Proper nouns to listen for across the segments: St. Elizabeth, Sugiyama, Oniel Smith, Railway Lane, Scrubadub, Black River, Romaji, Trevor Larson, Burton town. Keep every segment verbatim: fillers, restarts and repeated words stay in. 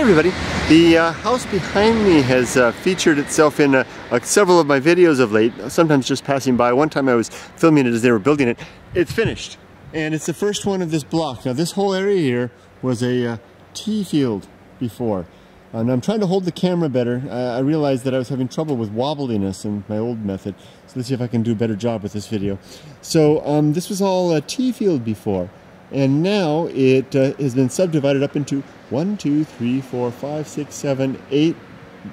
Hi everybody! The uh, house behind me has uh, featured itself in uh, uh, several of my videos of late, sometimes just passing by. One time I was filming it as they were building it. It's finished, and it's the first one of this block. Now this whole area here was a uh, tea field before, and I'm trying to hold the camera better. Uh, I realized that I was having trouble with wobbliness in my old method, so let's see if I can do a better job with this video. So um, this was all a tea field before. And now it uh, has been subdivided up into one, two, three, four, five, six, seven, eight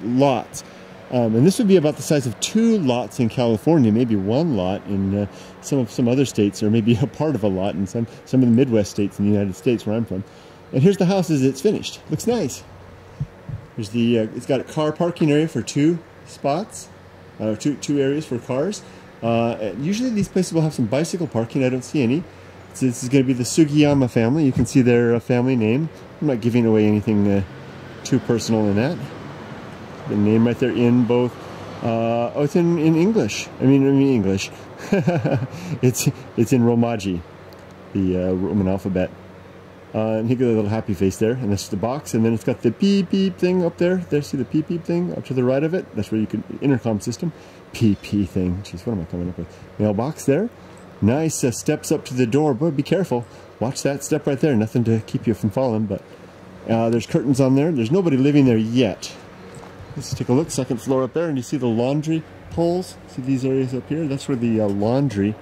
lots. Um, and this would be about the size of two lots in California, maybe one lot in uh, some of some other states, or maybe a part of a lot in some, some of the Midwest states in the United States where I'm from. And here's the house as it's finished. Looks nice. There's the, uh, it's got a car parking area for two spots, uh, two, two areas for cars. Uh, usually these places will have some bicycle parking. I don't see any. So this is going to be the Sugiyama family. You can see their uh, family name. I'm not giving away anything uh, too personal in that. The name right there in both. Uh, oh, it's in, in English. I mean, I mean English. it's it's in Romaji, the uh, Roman alphabet. Uh, and he got a little happy face there. And that's the box. And then it's got the beep beep thing up there. There, see the beep beep thing up to the right of it. That's where you can intercom system. Beep beep thing. Jeez, what am I coming up with? Mailbox there. Nice uh, steps up to the door, but be careful. Watch that step right there. Nothing to keep you from falling, but uh, there's curtains on there. There's nobody living there yet. Let's take a look. Second floor up there, and you see the laundry poles. See these areas up here? That's where the uh, laundry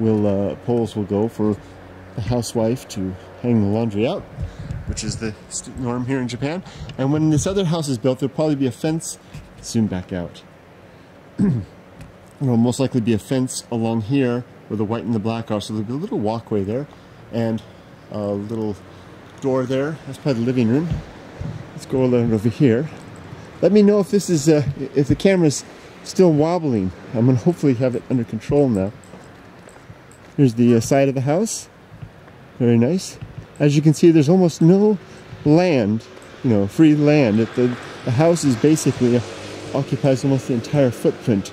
will uh, poles will go for the housewife to hang the laundry out, which is the norm here in Japan. And when this other house is built, there'll probably be a fence soon back out. There'll most likely be a fence along here where the white and the black are, so there'll be a little walkway there, and a little door there. That's probably the living room. Let's go around over here. Let me know if this is, uh, if the camera's still wobbling. I'm gonna hopefully have it under control now. Here's the uh, side of the house. Very nice. As you can see, there's almost no land, you know, free land. It, the, the house is basically uh, occupies almost the entire footprint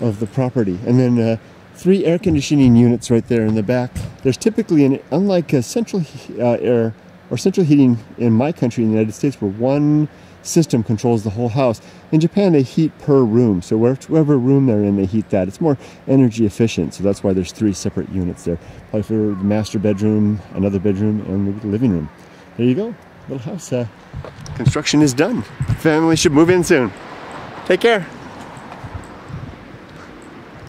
of the property, and then. Uh, Three air conditioning units right there in the back. There's typically, an, unlike a central uh, air or central heating in my country in the United States, where one system controls the whole house. In Japan, they heat per room, so wherever room they're in, they heat that. It's more energy efficient, so that's why there's three separate units there. Probably for the master bedroom, another bedroom, and the living room. There you go, little house. Uh, construction is done. Family should move in soon. Take care.